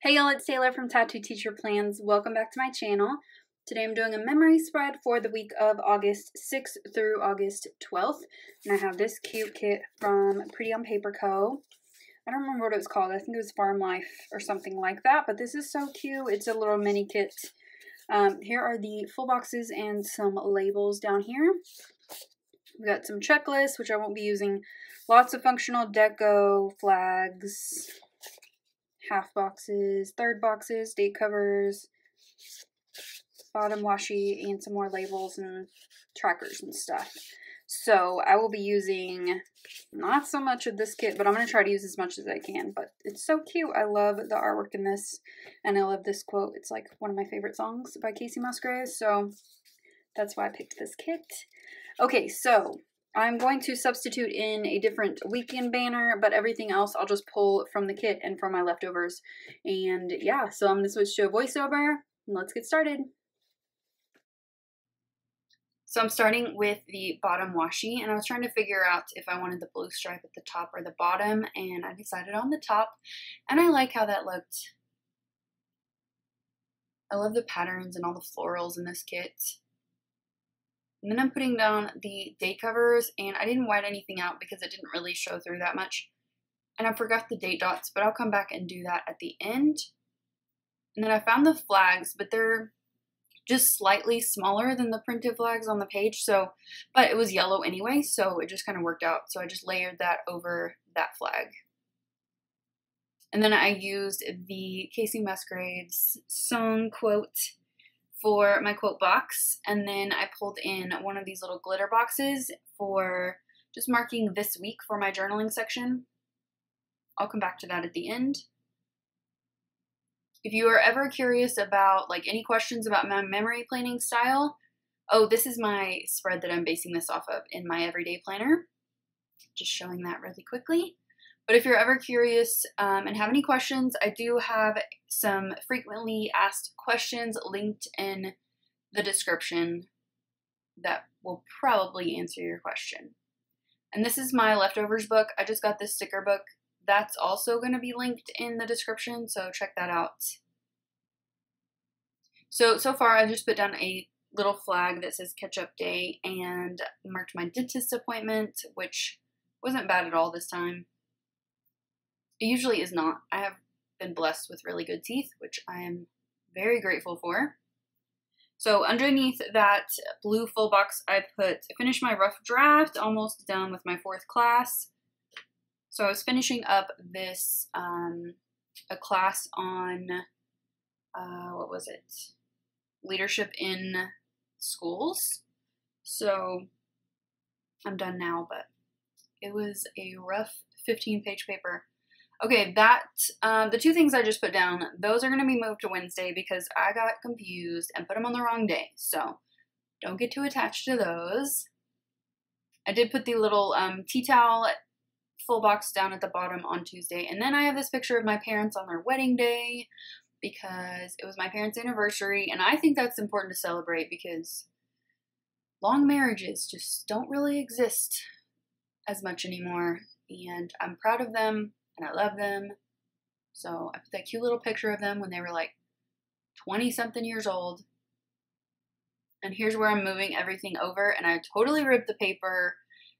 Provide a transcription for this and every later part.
Hey y'all, it's Taylor from Tattoo Teacher Plans. Welcome back to my channel. Today I'm doing a memory spread for the week of August 6th through August 12th. And I have this cute kit from Pretty on Paper Co. I don't remember what it was called. I think it was Farm Life or something like that. But this is so cute. It's a little mini kit. Here are the full boxes and some labels down here. We got some checklists, which I won't be using. Lots of functional deco flags. Half boxes, third boxes, date covers, bottom washi, and some more labels and trackers and stuff. So I will be using not so much of this kit, but I'm going to try to use as much as I can. But it's so cute. I love the artwork in this, and I love this quote. It's like one of my favorite songs by Kacey Musgraves, so that's why I picked this kit. Okay, so I'm going to substitute in a different weekend banner, but everything else I'll just pull from the kit and from my leftovers. And yeah, so I'm going to switch to a voiceover, and let's get started. So I'm starting with the bottom washi, and I was trying to figure out if I wanted the blue stripe at the top or the bottom, and I decided on the top, and I like how that looked. I love the patterns and all the florals in this kit. And then I'm putting down the day covers, and I didn't white anything out because it didn't really show through that much. And I forgot the date dots, but I'll come back and do that at the end. And then I found the flags, but they're just slightly smaller than the printed flags on the page, so, but it was yellow anyway, so it just kind of worked out. So I just layered that over that flag. And then I used the Kacey Musgraves song quote for my quote box, and then I pulled in one of these little glitter boxes for just marking this week for my journaling section. I'll come back to that at the end. If you are ever curious about like any questions about my memory planning style, oh, this is my spread that I'm basing this off of in my everyday planner. Just showing that really quickly. But if you're ever curious and have any questions, I do have some frequently asked questions linked in the description that will probably answer your question. And this is my leftovers book. I just got this sticker book. That's also going to be linked in the description, so check that out. So far, I just put down a little flag that says Catch-Up Day and marked my dentist appointment, which wasn't bad at all this time. It usually is not. I have been blessed with really good teeth, which I am very grateful for. So underneath that blue full box, I put, finish my rough draft, almost done with my fourth class. So I was finishing up this, a class on, what was it? Leadership in schools. So I'm done now, but it was a rough 15-page paper. Okay, the two things I just put down, those are going to be moved to Wednesday because I got confused and put them on the wrong day. So don't get too attached to those. I did put the little tea towel full box down at the bottom on Tuesday. And then I have this picture of my parents on their wedding day because it was my parents' anniversary. And I think that's important to celebrate because long marriages just don't really exist as much anymore. And I'm proud of them. And I love them. So I put that cute little picture of them when they were like 20-something years old. And here's where I'm moving everything over. And I totally ripped the paper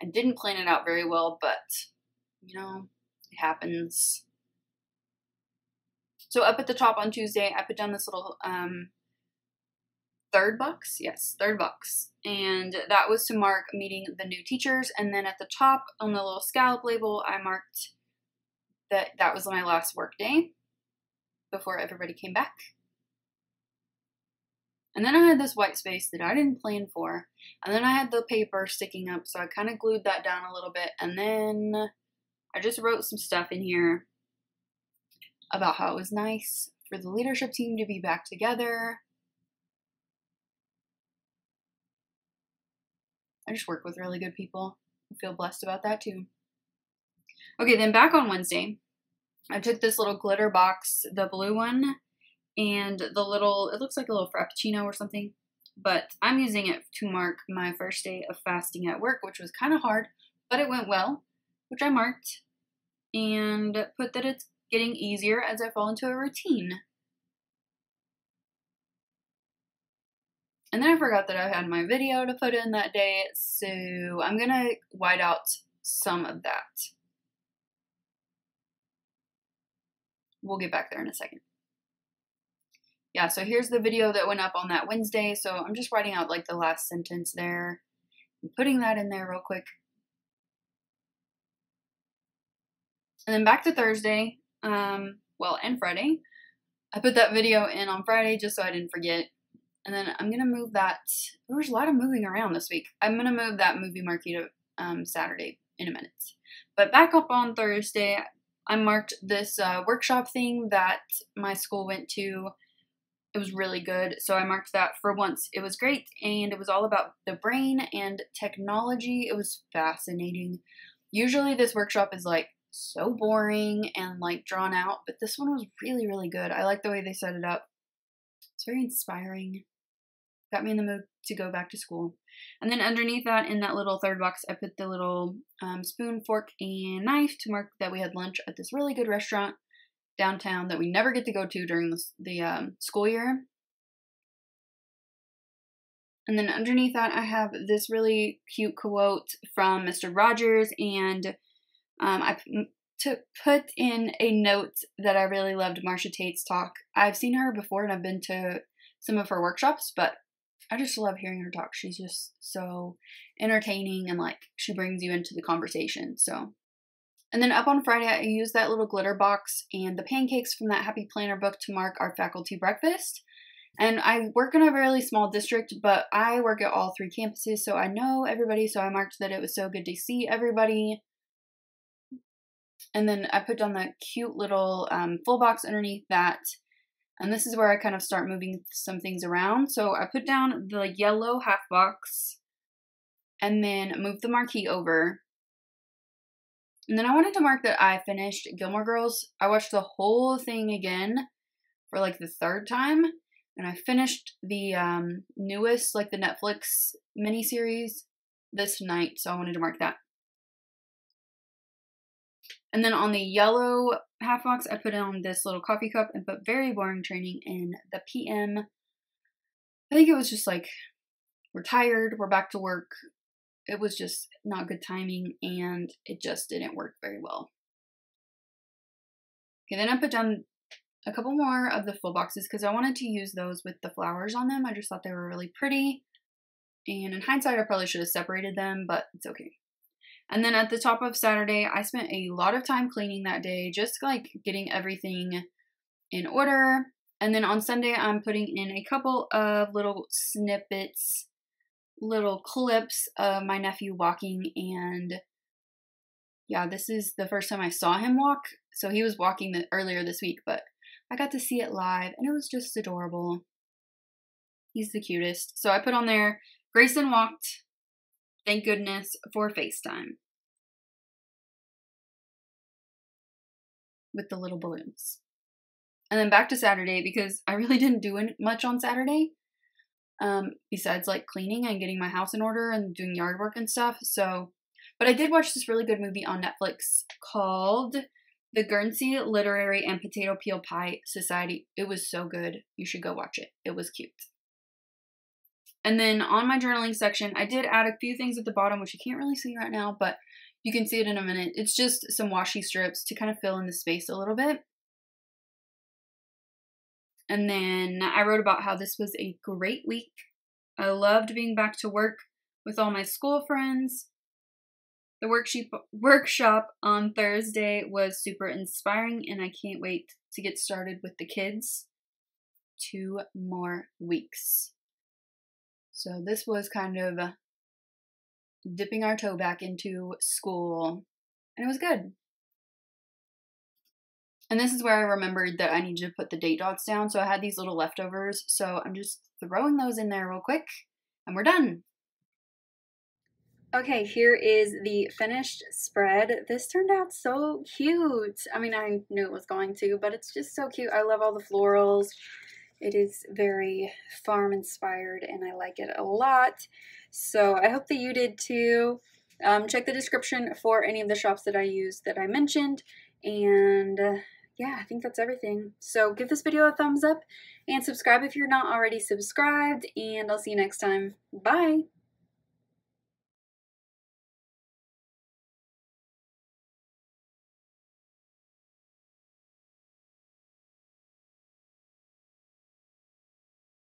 and didn't plan it out very well, but you know, it happens. So up at the top on Tuesday, I put down this little third box. Yes, third box. And that was to mark meeting the new teachers. And then at the top on the little scallop label, I marked that was my last work day before everybody came back. And then I had this white space that I didn't plan for. And then I had the paper sticking up, so I kind of glued that down a little bit. And then I just wrote some stuff in here about how it was nice for the leadership team to be back together. I just work with really good people. I feel blessed about that too. Okay, then back on Wednesday, I took this little glitter box, the blue one, and the little, it looks like a little frappuccino or something, but I'm using it to mark my first day of fasting at work, which was kind of hard, but it went well, which I marked, and put that it's getting easier as I fall into a routine. And then I forgot that I had my video to put in that day, so I'm gonna white out some of that. We'll get back there in a second. Yeah, so here's the video that went up on that Wednesday, so I'm just writing out like the last sentence there. I'm putting that in there real quick. And then back to Thursday, well, and Friday. I put that video in on Friday just so I didn't forget. And then I'm going to move that, there was a lot of moving around this week. I'm going to move that movie marquee to Saturday in a minute. But back up on Thursday, I marked this workshop thing that my school went to. It was really good, so I marked that for once. It was great, and it was all about the brain and technology. It was fascinating. Usually this workshop is like so boring and like drawn out, but this one was really, really good. I like the way they set it up. It's very inspiring. Got me in the mood to go back to school. And then underneath that, in that little third box, I put the little spoon, fork, and knife to mark that we had lunch at this really good restaurant downtown that we never get to go to during the school year. And then underneath that, I have this really cute quote from Mr. Rogers, and I put in a note that I really loved Marsha Tate's talk. I've seen her before and I've been to some of her workshops, but I just love hearing her talk. She's just so entertaining and like she brings you into the conversation. So, and then up on Friday, I used that little glitter box and the pancakes from that Happy Planner book to mark our faculty breakfast. And I work in a really small district, but I work at all three campuses, so I know everybody. So I marked that it was so good to see everybody. And then I put down that cute little full box underneath that. And this is where I kind of start moving some things around. So I put down the yellow half box and then moved the marquee over. And then I wanted to mark that I finished Gilmore Girls. I watched the whole thing again for like the third time. And I finished the newest, like the Netflix miniseries this night. So I wanted to mark that. And then on the yellow half box, I put on this little coffee cup and put very boring training in the PM. I think it was just like, we're tired, we're back to work. It was just not good timing and it just didn't work very well. Okay, then I put down a couple more of the full boxes because I wanted to use those with the flowers on them. I just thought they were really pretty. And in hindsight, I probably should have separated them, but it's okay. And then at the top of Saturday, I spent a lot of time cleaning that day, just like getting everything in order. And then on Sunday, I'm putting in a couple of little snippets, little clips of my nephew walking. And yeah, this is the first time I saw him walk. So he was walking earlier this week, but I got to see it live and it was just adorable. He's the cutest. So I put on there, Grayson walked. Thank goodness for FaceTime with the little balloons. And then back to Saturday because I really didn't do much on Saturday besides like cleaning and getting my house in order and doing yard work and stuff. So, but I did watch this really good movie on Netflix called The Guernsey Literary and Potato Peel Pie Society. It was so good. You should go watch it. It was cute. And then on my journaling section, I did add a few things at the bottom, which you can't really see right now, but you can see it in a minute. It's just some washi strips to kind of fill in the space a little bit. And then I wrote about how this was a great week. I loved being back to work with all my school friends. The workshop on Thursday was super inspiring, and I can't wait to get started with the kids. 2 more weeks. So this was kind of dipping our toe back into school, and it was good. And this is where I remembered that I need to put the date dots down. So I had these little leftovers. So I'm just throwing those in there real quick, and we're done. Okay, here is the finished spread. This turned out so cute. I mean, I knew it was going to, but it's just so cute. I love all the florals. It is very farm inspired and I like it a lot. So I hope that you did too. Check the description for any of the shops that I used that I mentioned. And yeah, I think that's everything. So give this video a thumbs up and subscribe if you're not already subscribed, and I'll see you next time. Bye!